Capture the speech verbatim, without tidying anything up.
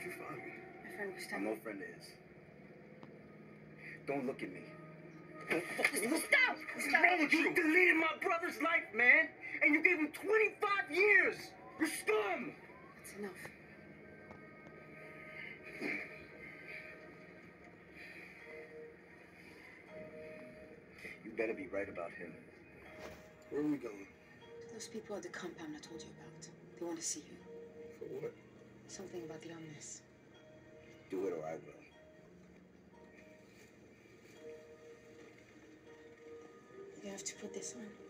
How'd you find me? My friend was I'm no friend of his. Don't look at me. Don't fucking look. Stop! Stop! You, you deleted my brother's life, man! And you gave him twenty-five years! You scum! That's enough. You better be right about him. Where are we going? Those people at the compound I told you about. They want to see you. For what? Something about the Omnis. Do it or I will. You have to put this on.